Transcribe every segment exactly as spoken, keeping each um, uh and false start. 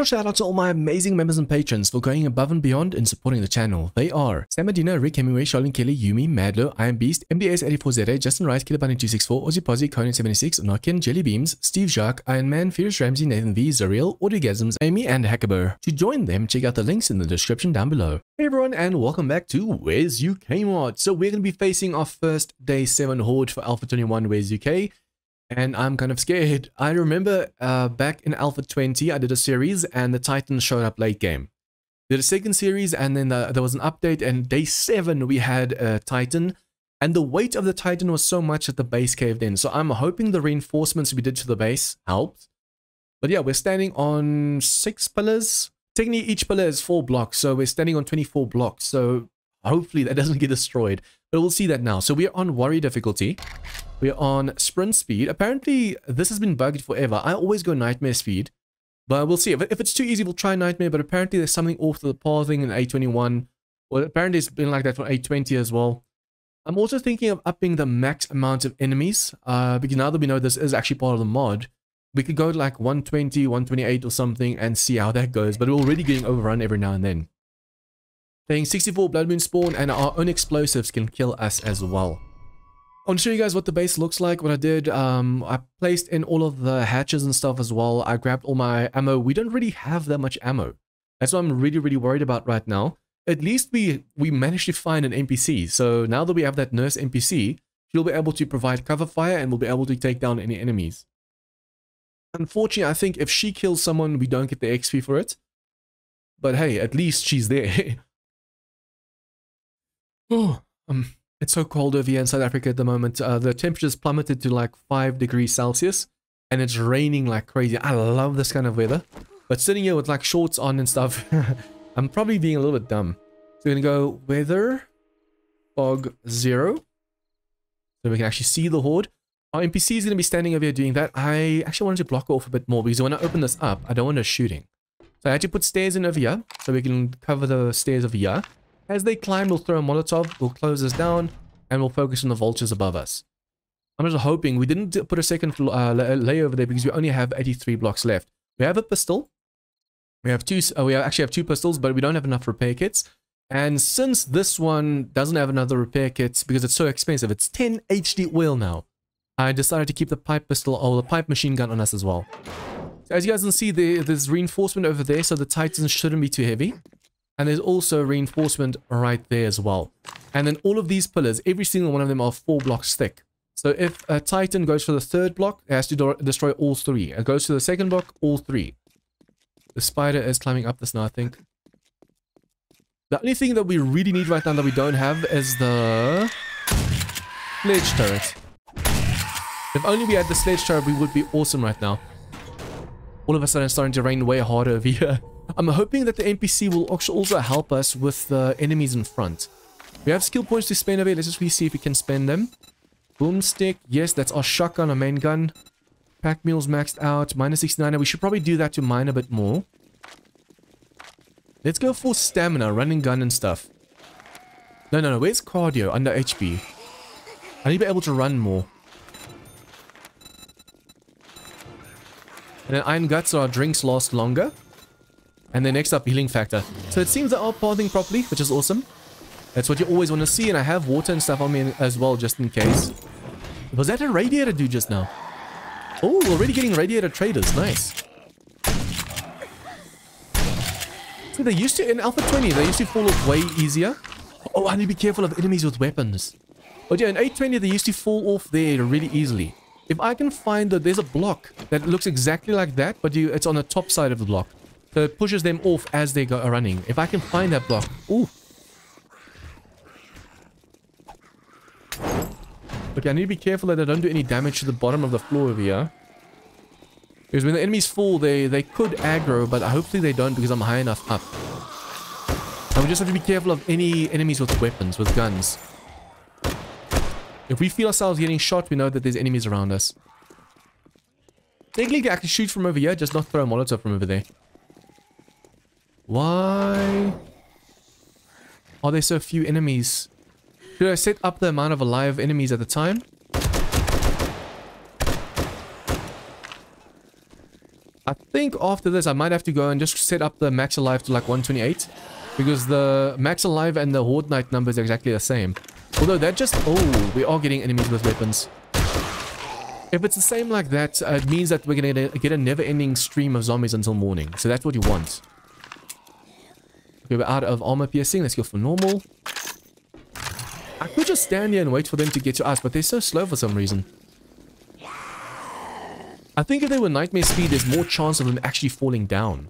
little shout out to all my amazing members and patrons for going above and beyond in supporting the channel. They are Sam Medina, Rick Hemingway, Charlene Kelly, Yumi, Madlo, I Am Beast, M D S eight four Z A, Justin Rice, Killer Bunny two six four, Aussie Posse, Conan seventy-six, Nokian, Jelly Beams, Steve Jacques, Iron Man, Fierce Ramsey, Nathan V, Zariel, Audigasms, Amy, and Hackaber. To join them, check out the links in the description down below. Hey everyone, and welcome back to War three zuk A I O. So we're going to be facing our first day seven horde for Alpha twenty-one War three zuk A I O. And I'm kind of scared. I remember uh, back in Alpha twenty, I did a series and the Titans showed up late game. Did a second series and then the, there was an update, and day seven we had a Titan. And the weight of the Titan was so much that the base caved in. So I'm hoping the reinforcements we did to the base helped. But yeah, we're standing on six pillars. Technically each pillar is four blocks. So we're standing on twenty-four blocks. So hopefully that doesn't get destroyed. But we'll see that now. So we're on worry difficulty. We're on sprint speed. Apparently, this has been bugged forever. I always go nightmare speed. But we'll see. If it's too easy, we'll try nightmare. But apparently, there's something off the pathing in A twenty-one. Well, apparently, it's been like that for A twenty as well. I'm also thinking of upping the max amount of enemies. Uh, because now that we know this is actually part of the mod, we could go to like one twenty, one twenty-eight or something and see how that goes. But we're already getting overrun every now and then. Playing sixty-four Blood Moon Spawn, and our own explosives can kill us as well. I want to show you guys what the base looks like. What I did, um, I placed in all of the hatches and stuff as well. I grabbed all my ammo. We don't really have that much ammo. That's what I'm really, really worried about right now. At least we, we managed to find an N P C. So now that we have that nurse N P C, she'll be able to provide cover fire and we'll be able to take down any enemies. Unfortunately, I think if she kills someone, we don't get the X P for it. But hey, at least she's there. Oh, um... It's so cold over here in South Africa at the moment. Uh, the temperature's plummeted to like five degrees Celsius. And it's raining like crazy. I love this kind of weather. But sitting here with like shorts on and stuff, I'm probably being a little bit dumb. So we're going to go weather, fog, zero. So we can actually see the horde. Our N P C is going to be standing over here doing that. I actually wanted to block off a bit more because when I open this up, I don't want her shooting. So I had to put stairs in over here. So we can cover the stairs over here. As they climb, we'll throw a Molotov, we'll close this down, and we'll focus on the vultures above us. I'm just hoping we didn't put a second uh, layer over there because we only have eighty-three blocks left. We have a pistol. We have two. Uh, we actually have two pistols, but we don't have enough repair kits. And since this one doesn't have another repair kit because it's so expensive, it's ten H D oil now. I decided to keep the pipe pistol or the pipe machine gun on us as well. So as you guys can see, there, there's reinforcement over there, so the Titans shouldn't be too heavy. And there's also reinforcement right there as well. And then all of these pillars, every single one of them are four blocks thick. So if a Titan goes for the third block, it has to destroy all three. It goes to the second block, all three. The spider is climbing up this now, I think. The only thing that we really need right now that we don't have is the sledge turret. If only we had the sledge turret, we would be awesome right now. All of a sudden, it's starting to rain way harder over here. I'm hoping that the N P C will also help us with the enemies in front. We have skill points to spend over here. Let's just really see if we can spend them. Boomstick. Yes, that's our shotgun, our main gun. Pack meals maxed out. minus sixty-nine. We should probably do that to mine a bit more. Let's go for stamina, running gun and stuff. No, no, no. Where's cardio? Under H P. I need to be able to run more. And then iron guts, so our drinks last longer. And then next up, healing factor. So it seems they are pathing properly, which is awesome. That's what you always want to see. And I have water and stuff on me as well, just in case. Was that a radiator dude just now? Oh, already getting radiator traders. Nice. So they used to, in Alpha twenty, they used to fall off way easier. Oh, I need to be careful of enemies with weapons. But yeah, in eight twenty, they used to fall off there really easily. If I can find that there's a block that looks exactly like that, but you, it's on the top side of the block. So it pushes them off as they go running. If I can find that block. Ooh. Okay, I need to be careful that I don't do any damage to the bottom of the floor over here. Because when the enemies fall, they, they could aggro, but hopefully they don't because I'm high enough up. And we just have to be careful of any enemies with weapons, with guns. If we feel ourselves getting shot, we know that there's enemies around us. Technically, I can shoot from over here, just not throw a Molotov from over there. Why are there so few enemies? Should I set up the amount of alive enemies at the time? I think after this I might have to go and just set up the max alive to like one twenty-eight, because the max alive and the horde knight numbers are exactly the same. Although that just... oh, we are getting enemies with weapons. If it's the same like that, uh, it means that we're gonna get a never-ending stream of zombies until morning. So that's what you want. Okay, we're out of armor piercing. Let's go for normal. I could just stand here and wait for them to get to us, but they're so slow for some reason. I think if they were nightmare speed, there's more chance of them actually falling down.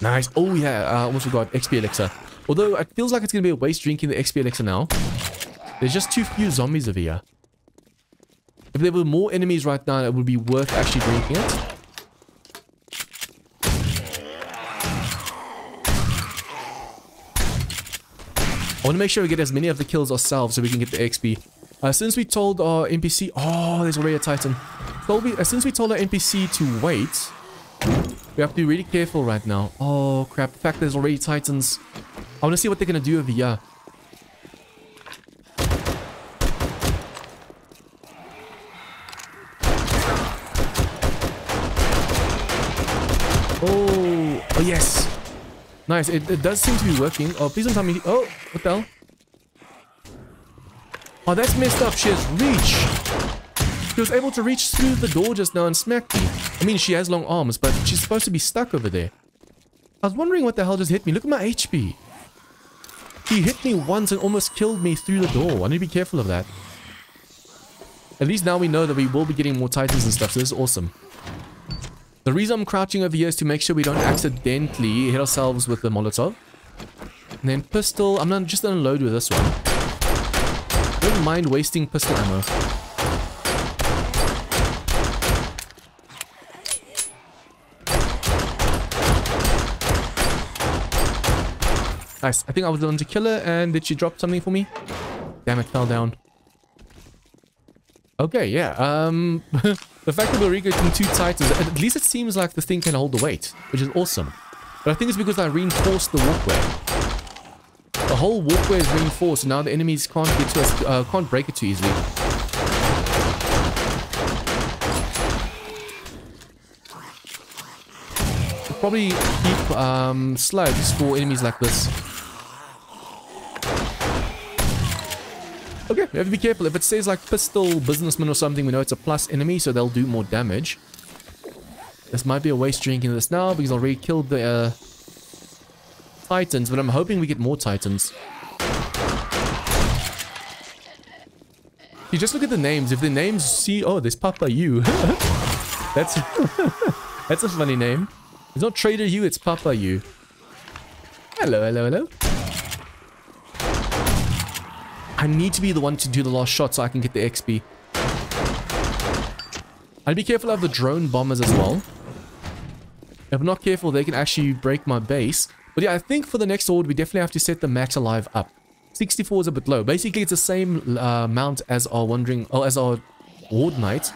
Nice. Oh yeah, I almost forgot. X P elixir. Although it feels like it's gonna be a waste drinking the X P elixir now. There's just too few zombies over here. If there were more enemies right now, it would be worth actually drinking it. I want to make sure we get as many of the kills ourselves so we can get the X P. Uh, since we told our N P C... oh, there's already a Titan. We, uh, since we told our N P C to wait, we have to be really careful right now. Oh, crap. The fact there's already Titans. I want to see what they're going to do over here. Oh, oh yes. Nice. It, it does seem to be working. Oh, please don't tell me. Oh, what the hell? Oh, that's messed up. She has reach. She was able to reach through the door just now and smack me. I mean, she has long arms, but she's supposed to be stuck over there. I was wondering what the hell just hit me. Look at my H P. He hit me once and almost killed me through the door. I need to be careful of that. At least now we know that we will be getting more Titans and stuff, so this is awesome. The reason I'm crouching over here is to make sure we don't accidentally hit ourselves with the Molotov. And then pistol. I'm not just going to load with this one. Don't mind wasting pistol ammo. Nice. I think I was the one to kill her. And did she drop something for me? Damn it, fell down. Okay, yeah. Um... The fact that we're getting two Titans, at least it seems like the thing can hold the weight, which is awesome. But I think it's because I reinforced the walkway. The whole walkway is reinforced, and now the enemies can't get to us, uh, can't break it too easily. We'll probably keep um, slugs for enemies like this. Okay, we have to be careful. If it says like pistol, businessman or something, we know it's a plus enemy, so they'll do more damage. This might be a waste drinking this now, because I already killed the uh, Titans, but I'm hoping we get more Titans. You just look at the names. If the names see... oh, there's Papa U. That's that's a funny name. It's not Trader U, it's Papa U. Hello, hello, hello. I need to be the one to do the last shot so I can get the X P. I'd be careful of the drone bombers as well. If I'm not careful, they can actually break my base. But yeah, I think for the next horde, we definitely have to set the max alive up. sixty-four is a bit low. Basically, it's the same uh, amount as our wandering, oh, as our horde knight,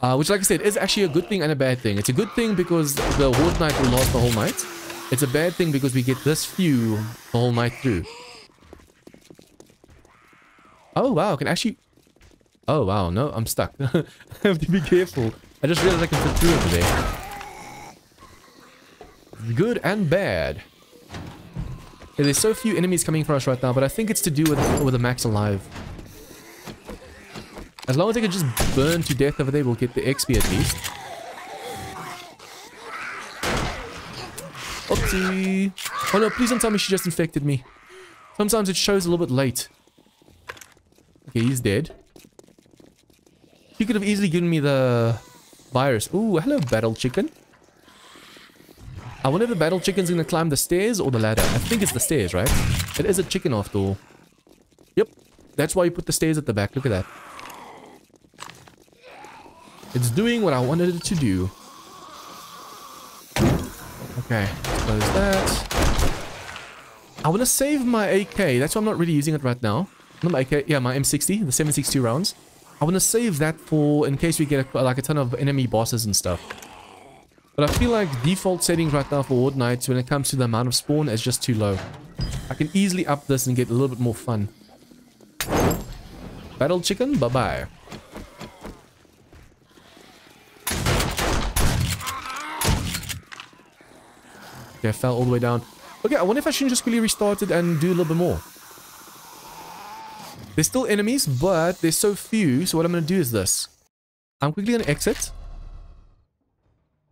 uh, which, like I said, is actually a good thing and a bad thing. It's a good thing because the horde knight will last the whole night. It's a bad thing because we get this few the whole night through. Oh, wow, I can actually... oh, wow, no, I'm stuck. I have to be careful. I just realized I can fit through over there. Good and bad. Yeah, there's so few enemies coming for us right now, but I think it's to do with, with the max alive. As long as I can just burn to death over there, we'll get the X P at least. Oopsie. Oh, no, please don't tell me she just infected me. Sometimes it shows a little bit late. Okay, he's dead. He could have easily given me the virus. Ooh, hello, battle chicken. I wonder if the battle chicken's gonna climb the stairs or the ladder. I think it's the stairs, right? It is a chicken after all. Yep, that's why you put the stairs at the back. Look at that. It's doing what I wanted it to do. Okay, close that. I want to save my A K. That's why I'm not really using it right now. Not my A K, yeah, my M sixty, the seven sixty-two rounds. I want to save that for in case we get a, like a ton of enemy bosses and stuff. But I feel like default settings right now for Horde Knights when it comes to the amount of spawn is just too low. I can easily up this and get a little bit more fun. Battle chicken, bye bye. Okay, I fell all the way down. Okay, I wonder if I shouldn't just quickly restart it and do a little bit more. There's still enemies, but there's so few. So what I'm going to do is this. I'm quickly going to exit.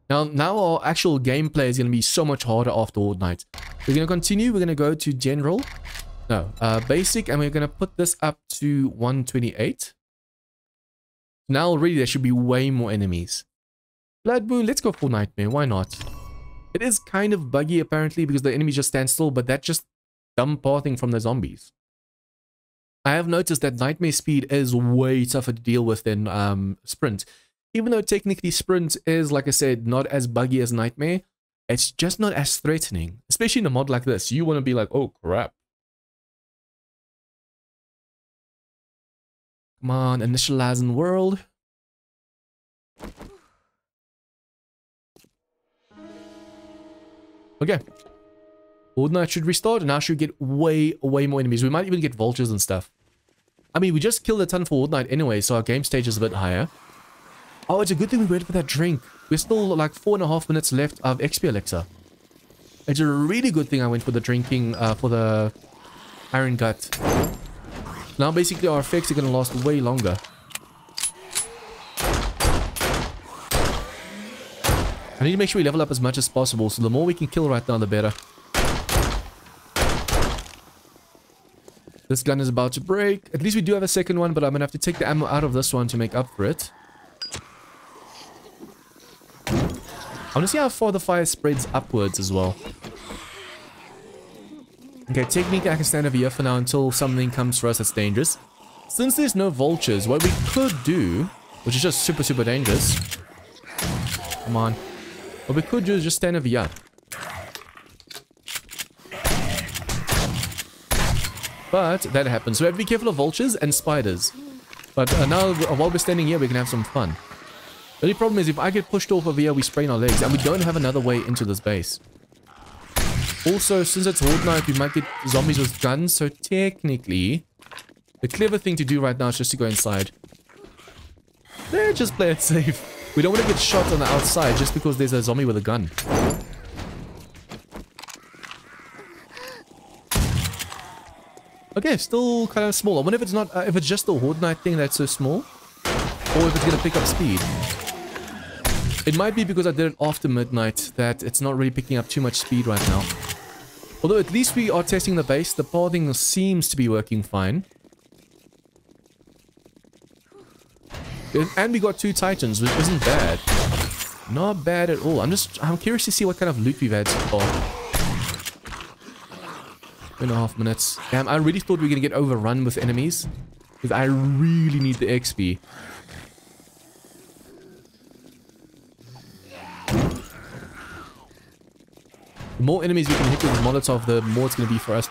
Now, now our actual gameplay is going to be so much harder after Fortnite. We're going to continue. We're going to go to General. No, uh, Basic. And we're going to put this up to one twenty-eight. Now already there should be way more enemies. Blood Moon, let's go for Nightmare. Why not? It is kind of buggy apparently because the enemy just stands still. But that's just dumb pathing from the zombies. I have noticed that Nightmare Speed is way tougher to deal with than um, Sprint. Even though technically Sprint is, like I said, not as buggy as Nightmare, it's just not as threatening. Especially in a mod like this. You want to be like, oh crap. Come on, initializing world. Okay. Fortnite should restart, and I should get way, way more enemies. We might even get vultures and stuff. I mean, we just killed a ton for Fortnite anyway, so our game stage is a bit higher. Oh, it's a good thing we went for that drink. We're still like four and a half minutes left of X P Elixir. It's a really good thing I went for the drinking, uh, for the Iron Gut. Now, basically, our effects are going to last way longer. I need to make sure we level up as much as possible, so the more we can kill right now, the better. This gun is about to break. At least we do have a second one, but I'm going to have to take the ammo out of this one to make up for it. I want to see how far the fire spreads upwards as well. Okay, technically I can stand over here for now until something comes for us that's dangerous. Since there's no vultures, what we could do, which is just super, super dangerous. Come on. What we could do is just stand over here. But that happens. So we have to be careful of vultures and spiders. But uh, now, while we're standing here, we can have some fun. The only problem is if I get pushed off over here, we sprain our legs. And we don't have another way into this base. Also, since it's Horde Night, we might get zombies with guns. So technically, the clever thing to do right now is just to go inside. Eh, just play it safe. We don't want to get shot on the outside just because there's a zombie with a gun. Okay, still kind of small. I wonder if it's not, uh, if it's just the Horde Night thing that's so small. Or if it's going to pick up speed. It might be because I did it after midnight that it's not really picking up too much speed right now. Although at least we are testing the base. The pathing seems to be working fine. And we got two Titans, which isn't bad. Not bad at all. I'm just, I'm curious to see what kind of loot we've had so far. Two and a half minutes. Damn, I really thought we were going to get overrun with enemies. Because I really need the X P. The more enemies we can hit with the Molotov, the more it's going to be for us.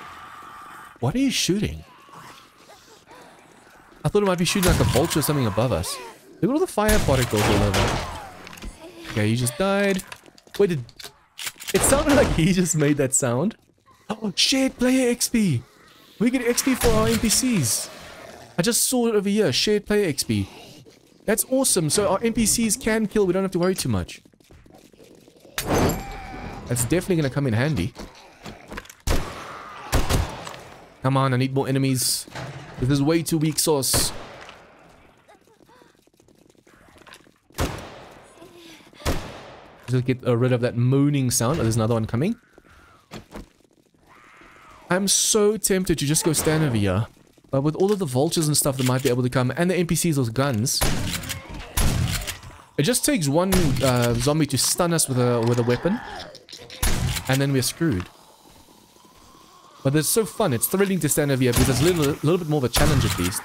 What are you shooting? I thought it might be shooting like a vulture or something above us. Look at all the fire particles all over. Okay, he just died. Wait, did... It sounded like he just made that sound. Oh, shared player X P. We get X P for our N P Cs. I just saw it over here. Shared player X P. That's awesome. So our N P Cs can kill. We don't have to worry too much. That's definitely going to come in handy. Come on, I need more enemies. This is way too weak sauce. Just get rid of that moaning sound. Oh, there's another one coming. I'm so tempted to just go stand over here. But with all of the vultures and stuff that might be able to come, and the N P Cs with guns... It just takes one uh, zombie to stun us with a, with a weapon. And then we're screwed. But it's so fun. It's thrilling to stand over here because it's a little, little bit more of a challenge at least.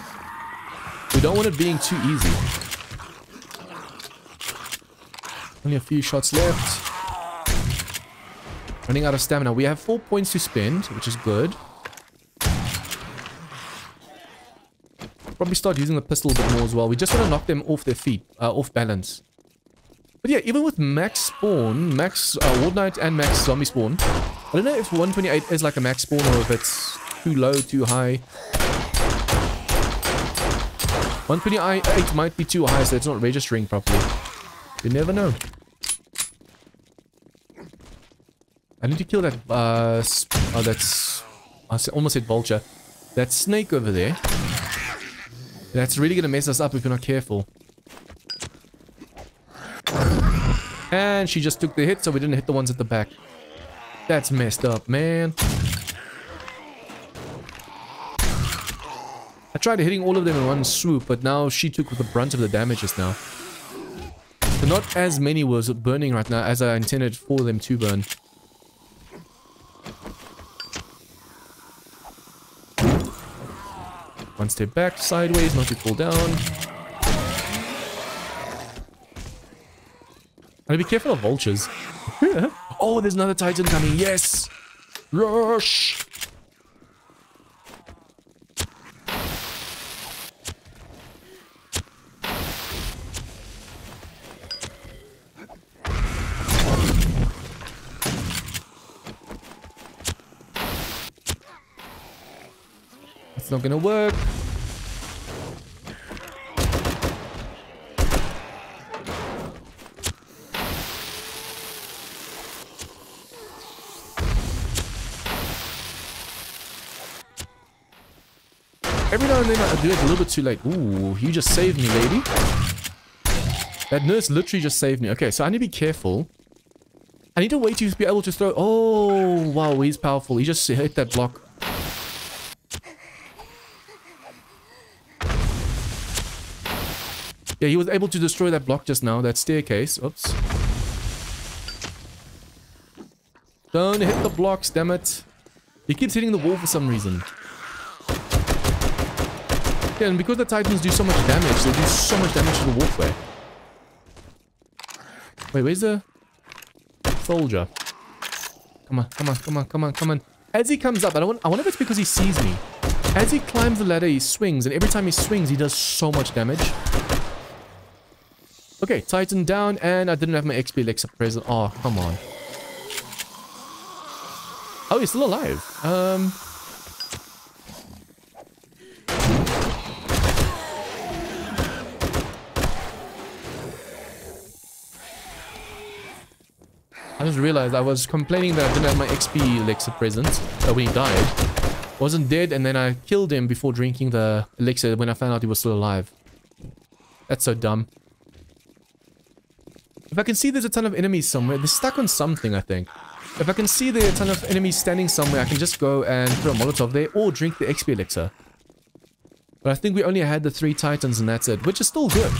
We don't want it being too easy. Only a few shots left. Running out of stamina. We have four points to spend, which is good. Probably start using the pistol a bit more as well. We just want to knock them off their feet, uh, off balance. But yeah, even with max spawn, max uh, War Knight and max zombie spawn, I don't know if one twenty-eight is like a max spawn or if it's too low, too high. one twenty-eight might be too high, so it's not registering properly. You never know. I need to kill that, uh, oh, that's, I almost said vulture. That snake over there. That's really going to mess us up if we're not careful. And she just took the hit, so we didn't hit the ones at the back. That's messed up, man. I tried hitting all of them in one swoop, but now she took the brunt of the damages now. So not as many were burning right now as I intended for them to burn. One step back, sideways, not to pull down. I'm gonna be careful of vultures. Oh, there's another titan coming. Yes! Rush! It's not gonna work. Every now and then I do it a little bit too late. Ooh, you just saved me, lady. That nurse literally just saved me. Okay, so I need to be careful. I need to wait to be able to throw... Oh, wow, he's powerful. He just hit that block. Yeah, he was able to destroy that block just now, that staircase. Oops. Don't hit the blocks, damn it. He keeps hitting the wall for some reason. Yeah, and because the titans do so much damage, they do so much damage to the warfare. Wait, where's the soldier? Come on, come on, come on, come on, come on. As he comes up, I, don't want, I wonder if it's because he sees me. As he climbs the ladder, he swings, and every time he swings, he does so much damage. Okay, titan down, and I didn't have my X P Lexa present. Oh, come on. Oh, he's still alive. Um... I just realized I was complaining that I didn't have my X P elixir present uh, when he died. Wasn't dead, and then I killed him before drinking the elixir when I found out he was still alive. That's so dumb. If I can see there's a ton of enemies somewhere, they're stuck on something, I think. If I can see there are a ton of enemies standing somewhere, I can just go and throw a Molotov there or drink the X P elixir. But I think we only had the three titans and that's it, which is still good.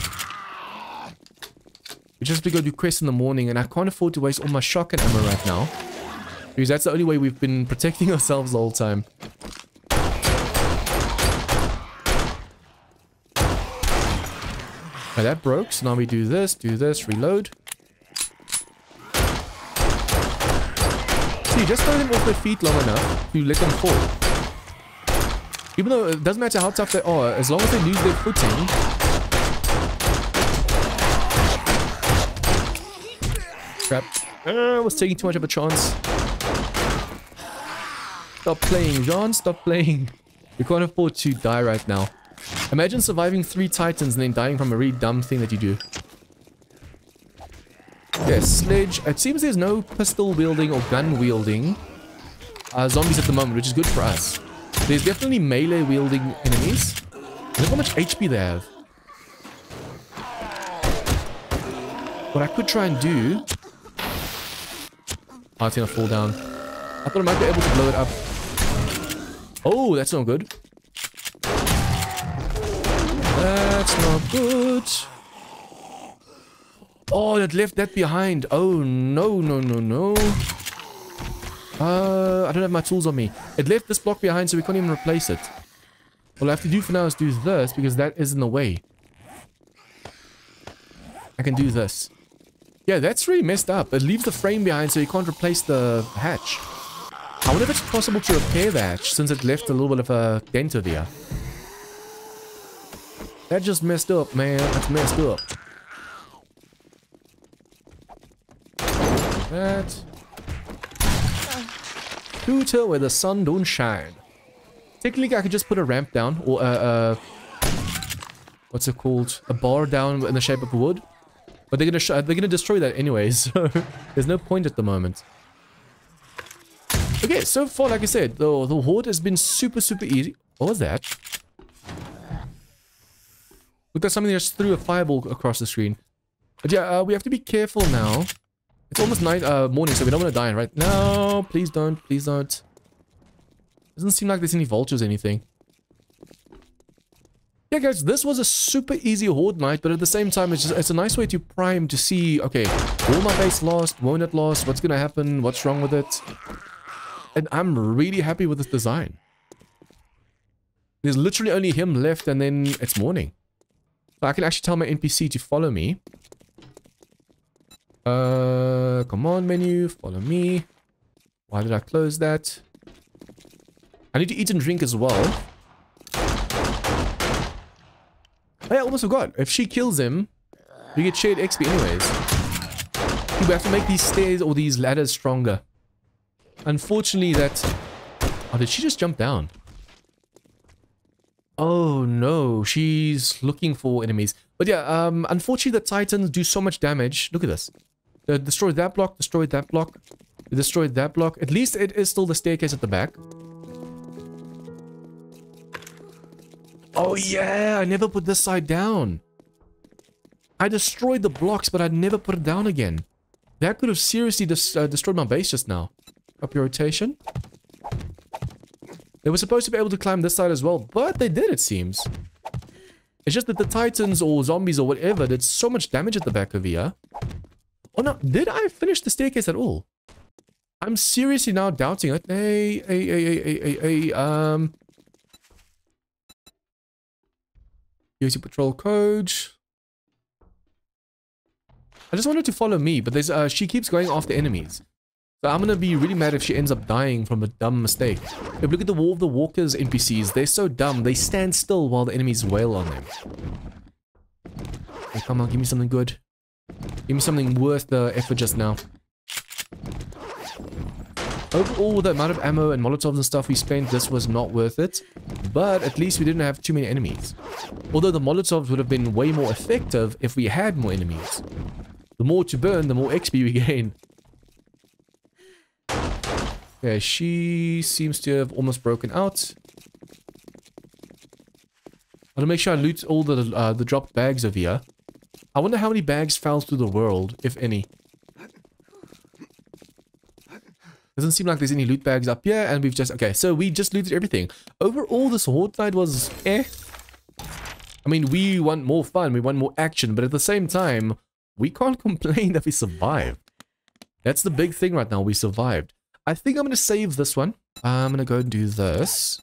We just have to go do quests in the morning, and I can't afford to waste all my shotgun ammo right now. Because that's the only way we've been protecting ourselves the whole time. Okay, that broke, so now we do this, do this, reload. See, just throw them off their feet long enough to let them fall. Even though it doesn't matter how tough they are, as long as they lose their footing... Crap. Uh, I was taking too much of a chance. Stop playing, John. Stop playing. We can't afford to die right now. Imagine surviving three titans and then dying from a really dumb thing that you do. Yes, yeah, sledge. It seems there's no pistol wielding or gun wielding uh, zombies at the moment, which is good for us. There's definitely melee wielding enemies. Look how much H P they have. What I could try and do... Oh, it's gonna fall down. I thought I might be able to blow it up. Oh, that's not good. That's not good. Oh, that left that behind. Oh, no, no, no, no. Uh, I don't have my tools on me. It left this block behind, so we can't even replace it. All I have to do for now is do this, because that is in the way. I can do this. Yeah, that's really messed up. It leaves the frame behind, so you can't replace the hatch. I wonder if it's possible to repair the hatch, since it left a little bit of a dent over here. That just messed up, man. That's messed up. That. Scooter where the sun don't shine. Technically, I could just put a ramp down, or a... Uh, uh, what's it called? A bar down in the shape of wood. But they're gonna sh they're gonna destroy that anyway, so there's no point at the moment. Okay, so far, like I said, the, the horde has been super, super easy. What was that? Looked like something just threw a fireball across the screen. But yeah, uh, we have to be careful now. It's almost night, uh, morning, so we don't want to die right now. Please don't, please don't. Doesn't seem like there's any vultures or anything. Yeah, guys, this was a super easy horde night, but at the same time, it's, just, it's a nice way to prime to see, okay, will my base last? Won't it last? What's going to happen? What's wrong with it? And I'm really happy with this design. There's literally only him left, and then it's morning. So I can actually tell my N P C to follow me. Uh, command menu, follow me. Why did I close that? I need to eat and drink as well. Oh, yeah, I almost forgot. If she kills him, we get shared X P anyways. We have to make these stairs or these ladders stronger. Unfortunately, that... Oh, did she just jump down? Oh, no. She's looking for enemies. But yeah, um, unfortunately, the Titans do so much damage. Look at this. They destroyed that block, destroyed that block, they destroyed that block. At least it is still the staircase at the back. Oh yeah, I never put this side down. I destroyed the blocks, but I never put it down again. That could have seriously dis uh, destroyed my base just now. Up your rotation. They were supposed to be able to climb this side as well, but they did, it seems. It's just that the Titans or zombies or whatever did so much damage at the back of here. Oh no, did I finish the staircase at all? I'm seriously now doubting it. Hey, hey, hey, hey, hey, hey, hey, um... U S patrol code. I just wanted to follow me, but there's uh, she keeps going after enemies. So I'm gonna be really mad if she ends up dying from a dumb mistake. If you look at the War of the Walkers N P Cs, they're so dumb. They stand still while the enemies wail on them. Hey, come on, give me something good. Give me something worth the effort just now. Overall, the amount of ammo and Molotovs and stuff we spent, this was not worth it. But at least we didn't have too many enemies. Although the Molotovs would have been way more effective if we had more enemies. The more to burn, the more X P we gain. Yeah, she seems to have almost broken out. I want to make sure I loot all the, uh, the dropped bags over here. I wonder how many bags fell through the world, if any. Doesn't seem like there's any loot bags up here, and we've just... Okay, so we just looted everything. Overall, this horde night was eh. I mean, we want more fun, we want more action, but at the same time, we can't complain that we survived. That's the big thing right now, we survived. I think I'm going to save this one. I'm going to go and do this.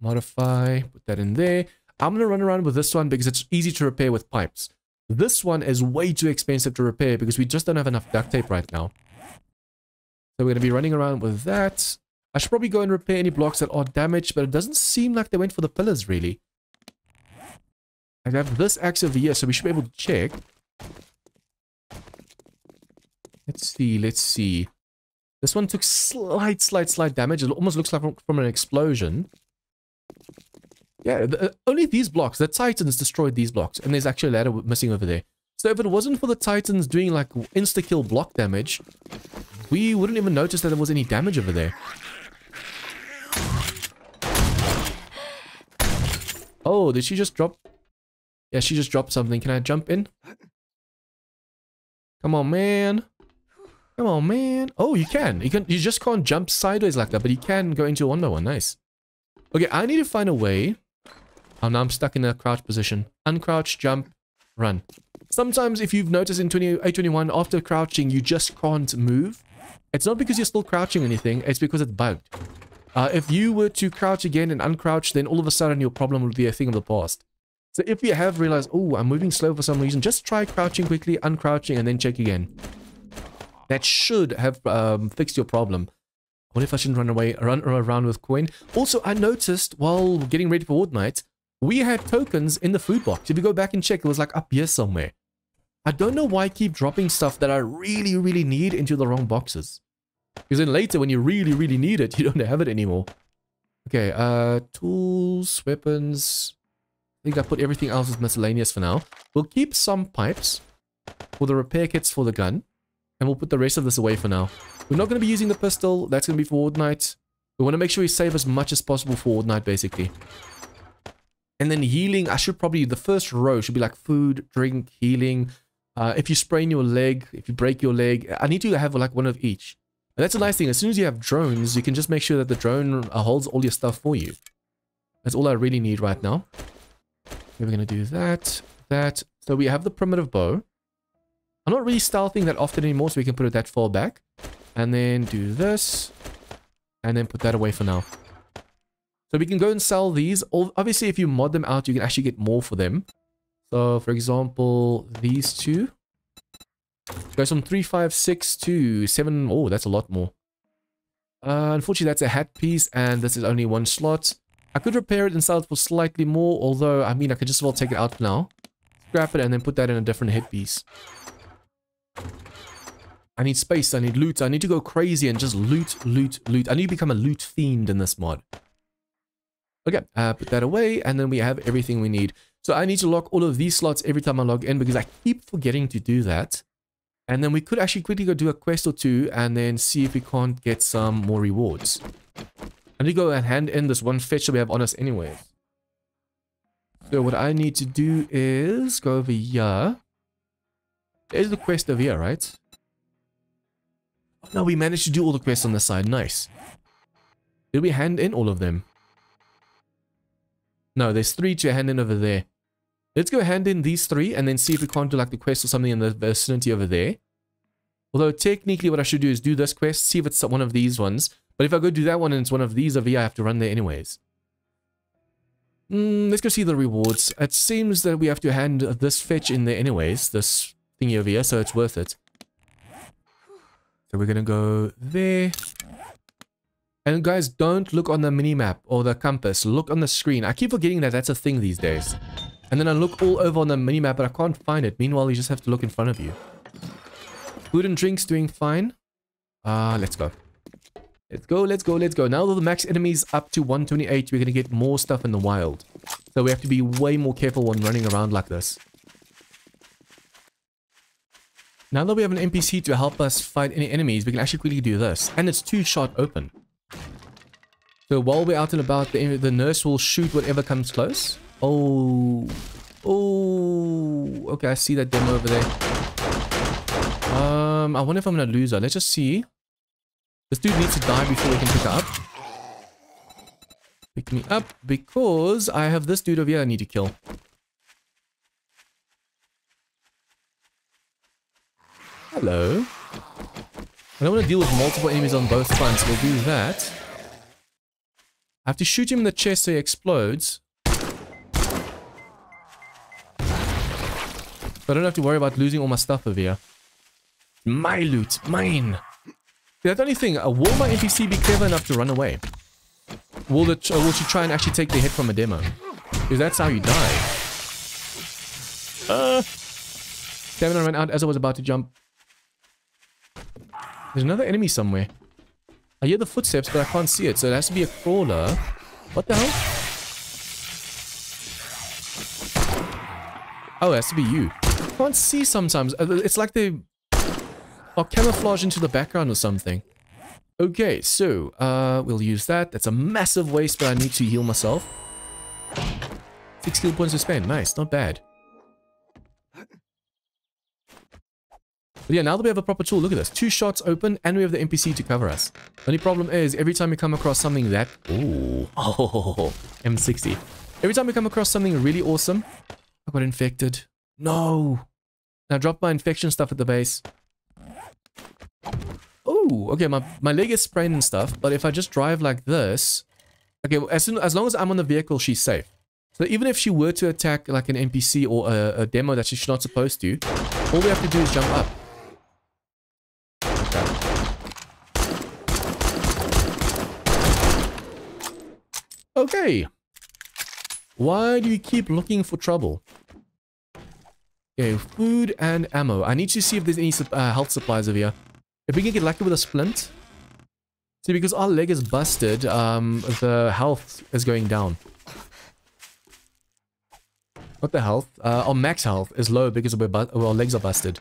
Modify, put that in there. I'm going to run around with this one because it's easy to repair with pipes. This one is way too expensive to repair because we just don't have enough duct tape right now. So we're going to be running around with that. I should probably go and repair any blocks that are damaged, but it doesn't seem like they went for the pillars, really. I have this axe over here, so we should be able to check. Let's see, let's see. This one took slight, slight, slight damage. It almost looks like from, from an explosion. Yeah, the, uh, only these blocks. The Titans destroyed these blocks, and there's actually a ladder missing over there. So if it wasn't for the Titans doing, like, insta-kill block damage, we wouldn't even notice that there was any damage over there. Oh, did she just drop? Yeah, she just dropped something. Can I jump in? Come on, man. Come on, man. Oh, you can. You can. You just can't jump sideways like that, but you can go into a one by one. Nice. Okay, I need to find a way. Oh, now I'm stuck in a crouch position. Uncrouch, jump, run. Sometimes, if you've noticed in A twenty-one, after crouching, you just can't move. It's not because you're still crouching or anything, it's because it's bugged. Uh, if you were to crouch again and uncrouch, then all of a sudden your problem would be a thing of the past. So if you have realized, oh, I'm moving slow for some reason, just try crouching quickly, uncrouching, and then check again. That should have um, fixed your problem. What if I shouldn't run away, run around with coin? Also, I noticed while getting ready for War Night, we had tokens in the food box. If you go back and check, it was like up here somewhere. I don't know why I keep dropping stuff that I really, really need into the wrong boxes. Because then later, when you really, really need it, you don't have it anymore. Okay, uh, tools, weapons. I think I put everything else as miscellaneous for now. We'll keep some pipes for the repair kits for the gun. And we'll put the rest of this away for now. We're not going to be using the pistol. That's going to be for War three zuk. We want to make sure we save as much as possible for War three zuk, basically. And then healing, I should probably, the first row should be like food, drink, healing. Uh, if you sprain your leg, if you break your leg, I need to have like one of each. And that's a nice thing. As soon as you have drones, you can just make sure that the drone holds all your stuff for you. That's all I really need right now. We're going to do that, that. So we have the primitive bow. I'm not really stealthing that often anymore, so we can put it that far back. And then do this. And then put that away for now. So we can go and sell these. Obviously, if you mod them out, you can actually get more for them. So, for example, these two. Goes from three five six to seven. Oh, that's a lot more. Uh, unfortunately, that's a hat piece, and this is only one slot. I could repair it and sell it for slightly more, although, I mean, I could just well take it out now. Scrap it and then put that in a different head piece. I need space, I need loot, I need to go crazy and just loot, loot, loot. I need to become a loot fiend in this mod. Okay, uh, put that away, and then we have everything we need. So I need to lock all of these slots every time I log in, because I keep forgetting to do that. And then we could actually quickly go do a quest or two, and then see if we can't get some more rewards. I need to go and hand in this one fetch that we have on us anyway. So what I need to do is go over here. There's the quest over here, right? No, we managed to do all the quests on the side. Nice. Did we hand in all of them? No, there's three to hand in over there. Let's go hand in these three and then see if we can't do like the quest or something in the vicinity over there. Although technically what I should do is do this quest, see if it's one of these ones. But if I go do that one and it's one of these over here, I have to run there anyways. Mm, let's go see the rewards. It seems that we have to hand this fetch in there anyways. This thingy over here, so it's worth it. So we're going to go there. And guys, don't look on the minimap or the compass. Look on the screen. I keep forgetting that that's a thing these days. And then I look all over on the minimap, but I can't find it. Meanwhile, you just have to look in front of you. Food and drinks doing fine. Ah, uh, let's go. Let's go, let's go, let's go. Now that the max enemies up to one twenty-eight, we're going to get more stuff in the wild. So we have to be way more careful when running around like this. Now that we have an N P C to help us fight any enemies, we can actually quickly do this. And it's two-shot open. So while we're out and about, the, the nurse will shoot whatever comes close. Oh. Oh. Okay, I see that demo over there. Um, I wonder if I'm going to lose her. Let's just see. This dude needs to die before we can pick her up. Pick me up because I have this dude over here I need to kill. Hello. I don't want to deal with multiple enemies on both fronts. We'll do that. I have to shoot him in the chest so he explodes. So I don't have to worry about losing all my stuff over here. My loot. Mine. That's the only thing. Uh, will my N P C be clever enough to run away? Will, the uh, will she try and actually take the hit from a demo? Because that's how you die. Uh, Stamina ran out as I was about to jump. There's another enemy somewhere. I hear the footsteps, but I can't see it. So it has to be a crawler. What the hell? Oh, it has to be you. I can't see sometimes. It's like they are camouflaged into the background or something. Okay, so uh, we'll use that. That's a massive waste, but I need to heal myself. Six skill points to spend. Nice, not bad. But yeah, now that we have a proper tool, look at this. Two shots open, and we have the N P C to cover us. The only problem is, every time we come across something that... Ooh. Oh, M sixty. Every time we come across something really awesome... I got infected. No! Now drop my infection stuff at the base. Ooh, okay, my, my leg is sprained and stuff, but if I just drive like this... Okay, as, soon, as long as I'm on the vehicle, she's safe. So even if she were to attack like an N P C or a, a demo that she's not supposed to, all we have to do is jump up. Okay. Why do you keep looking for trouble? Okay, food and ammo. I need to see if there's any uh, health supplies over here. If we can get lucky with a splint. See, because our leg is busted, um, the health is going down. Not the health. Uh, our max health is low because our legs are busted.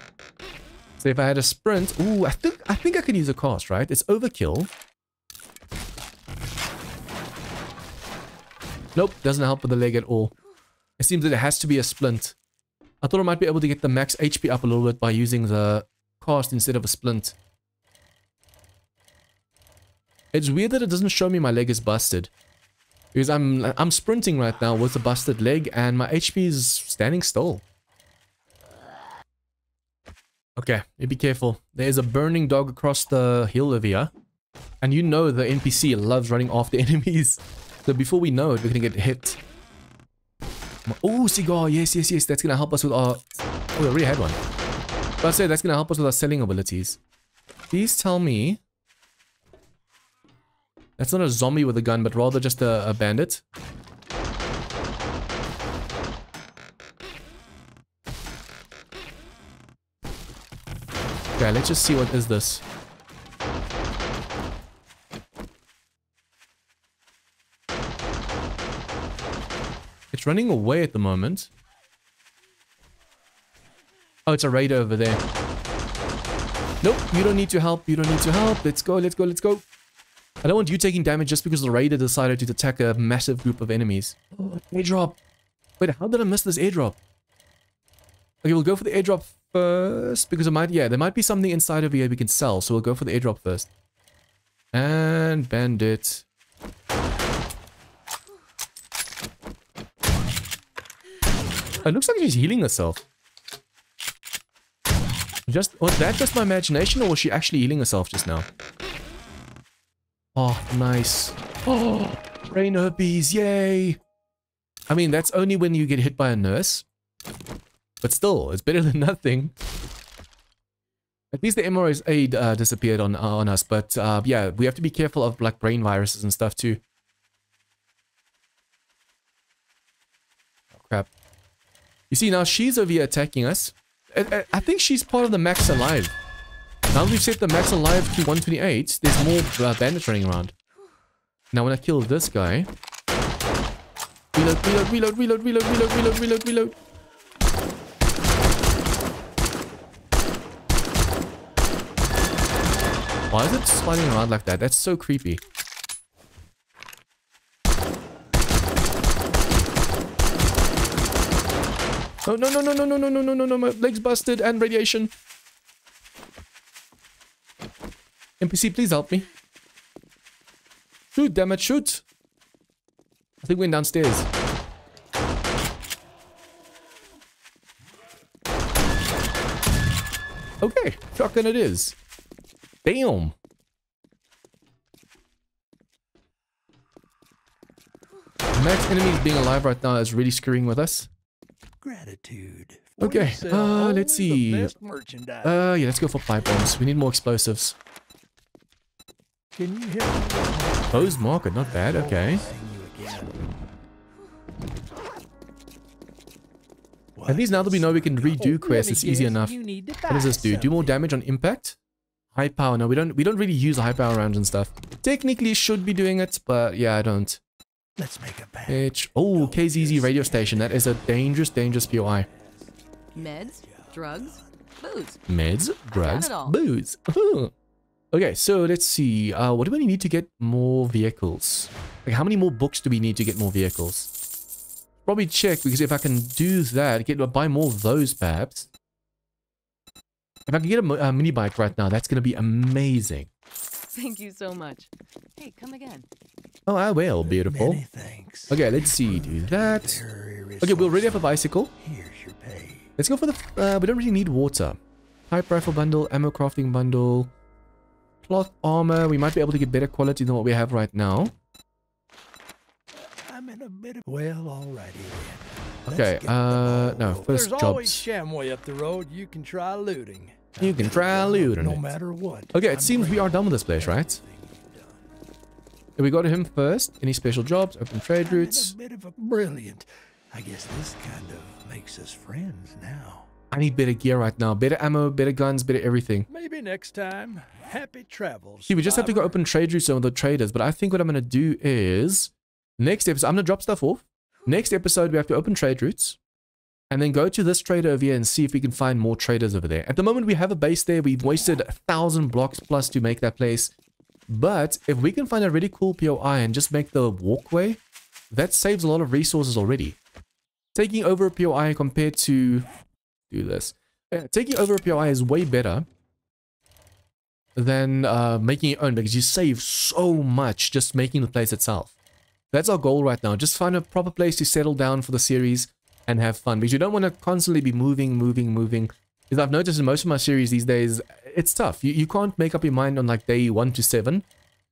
So if I had a sprint, ooh, I think I think I could use a cast, right? It's overkill. Nope, doesn't help with the leg at all. It seems that it has to be a splint. I thought I might be able to get the max H P up a little bit by using the cast instead of a splint. It's weird that it doesn't show me my leg is busted, because I'm I'm sprinting right now with a busted leg and my H P is standing still. Okay, you be careful. There is a burning dog across the hill over here, and you know the N P C loves running after enemies. So before we know it, we're gonna get hit. Oh, cigar! Yes, yes, yes. That's gonna help us with our. Oh, we already had one. But I say that's gonna help us with our selling abilities. Please tell me. That's not a zombie with a gun, but rather just a, a bandit. Okay, let's just see what is this. It's running away at the moment. Oh, it's a raider over there. Nope, you don't need to help. You don't need to help. Let's go, let's go, let's go. I don't want you taking damage just because the raider decided to attack a massive group of enemies. Oh, airdrop. Wait, how did I miss this airdrop? Okay, we'll go for the airdrop first because it might, yeah, there might be something inside of here we can sell. So we'll go for the airdrop first. And bandit. It looks like she's healing herself. Just, was that just my imagination or was she actually healing herself just now? Oh, nice. Oh, rain herpes, yay. I mean, that's only when you get hit by a nurse. But still, it's better than nothing. At least the M R A's aid uh, disappeared on, uh, on us. But uh, yeah, we have to be careful of like brain viruses and stuff too. Oh, crap. You see, now she's over here attacking us. I, I think she's part of the max alive. Now we've set the max alive to one twenty-eight, there's more uh, bandits running around. Now when I kill this guy... Reload, reload, reload, reload, reload, reload, reload, reload, reload. Why is it sliding around like that? That's so creepy. No, no, no, no, no, no, no, no, no, no, no, my leg's busted and radiation. N P C, please help me. Shoot, damn it, shoot. I think we went downstairs. Okay, shotgun it is. Damn. Max enemies being alive right now is really screwing with us. Gratitude. Okay, uh, let's see. Uh, yeah, let's go for pipe bombs. We need more explosives. Can you hear me? Closed market, not bad, okay. What? At least now that we know we can redo quests, it's easy enough. What does this do? Do more damage on impact? High power. No, we don't we don't really use high power rounds and stuff. Technically should be doing it, but yeah, I don't. Let's make a patch. Oh, K Z Z radio station. That is a dangerous, dangerous P O I. Meds, drugs, booze. Meds, drugs, booze. Okay, so let's see. Uh, what do we need to get more vehicles? Like, how many more books do we need to get more vehicles? Probably check, because if I can do that, get buy more of those perhaps. If I can get a, a mini bike right now, that's going to be amazing. Thank you so much. Hey, come again. Oh, I will. Beautiful. Many thanks. Okay, let's see. Do that. Okay, we already have a bicycle. Here's your pay. Let's go for the... Uh, we don't really need water. Pipe rifle bundle, ammo crafting bundle... Cloth armor. We might be able to get better quality than what we have right now. I'm in a bit of... Well, alrighty then. Okay, uh, no, first jobs. There's always Shamway up the road. You can try looting. You can try looting. No matter what. Okay, it seems we are done with this place, right? We got him first. Any special jobs? Open trade routes. A bit of a brilliant. I guess this kind of makes us friends now. I need better gear right now. Better ammo, better guns, better everything. Maybe next time. Happy travels. See, we just have to go open trade routes with the traders. But I think what I'm going to do is... Next episode, I'm going to drop stuff off. Next episode, we have to open trade routes. and then go to this trader over here and see if we can find more traders over there. At the moment, we have a base there. We've wasted a thousand blocks plus to make that place. But if we can find a really cool P O I and just make the walkway, that saves a lot of resources already. Taking over a P O I compared to... Do this. Yeah, taking over a P O I is way better than uh, making your own, because you save so much just making the place itself. That's our goal right now. Just find a proper place to settle down for the series and have fun, because you don't want to constantly be moving, moving, moving. Because I've noticed in most of my series these days, it's tough. You, you can't make up your mind on like day one to seven,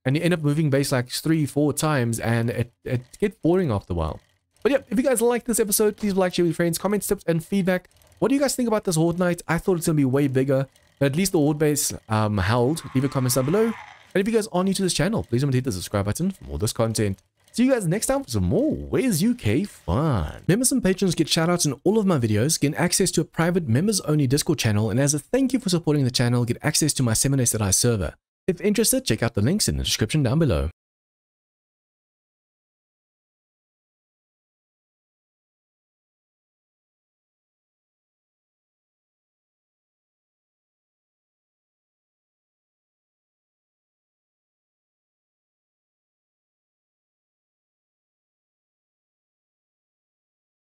and you end up moving base like three, four times, and it, it gets boring after a while. But yeah, if you guys like this episode, please like, share with your friends, comments, tips, and feedback. What do you guys think about this Horde Night? I thought it's going to be way bigger, but at least the Horde base um, held. Leave a comment down below. And if you guys are new to this channel, please remember to hit the subscribe button for more of this content. See you guys next time for some more War three zuk fun. Members and patrons get shoutouts in all of my videos, get access to a private members-only Discord channel, and as a thank you for supporting the channel, get access to my Seminar S R I server. If interested, check out the links in the description down below.